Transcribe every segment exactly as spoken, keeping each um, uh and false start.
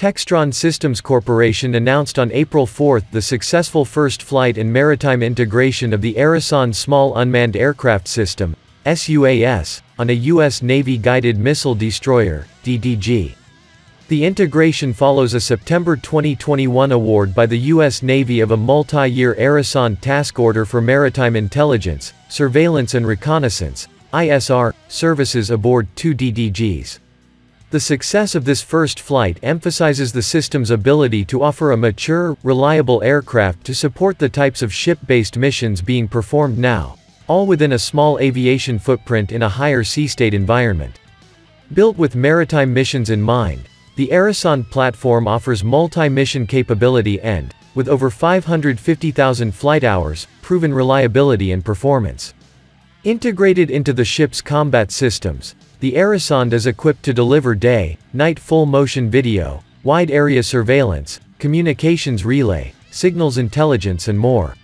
Textron Systems Corporation announced on April fourth the successful first flight and maritime integration of the Aerosonde Small Unmanned Aircraft System, S U A S, on a U S Navy Guided Missile Destroyer, D D G. The integration follows a September twenty twenty-one award by the U S Navy of a multi-year Aerosonde task order for maritime intelligence, surveillance and reconnaissance, I S R, services aboard two D D Gs. The success of this first flight emphasizes the system's ability to offer a mature, reliable aircraft to support the types of ship-based missions being performed now, all within a small aviation footprint in a higher sea state environment. Built with maritime missions in mind, the Aerosonde platform offers multi-mission capability and, with over five hundred fifty thousand flight hours, proven reliability and performance. Integrated into the ship's combat systems, the Aerosonde is equipped to deliver day, night full-motion video, wide-area surveillance, communications relay, signals intelligence and more.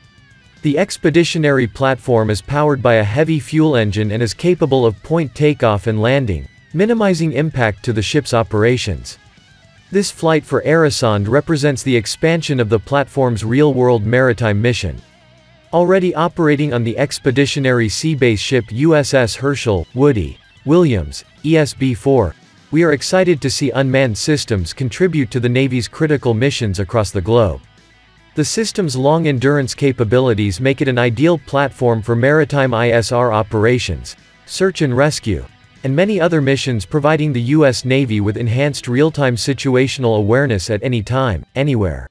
The expeditionary platform is powered by a heavy fuel engine and is capable of point takeoff and landing, minimizing impact to the ship's operations. This flight for Aerosonde represents the expansion of the platform's real-world maritime mission. Already operating on the expeditionary sea-based ship U S S Hershel Woody Williams, E S B four, we are excited to see unmanned systems contribute to the Navy's critical missions across the globe. The system's long endurance capabilities make it an ideal platform for maritime I S R operations, search and rescue, and many other missions, providing the U S Navy with enhanced real-time situational awareness at any time, anywhere.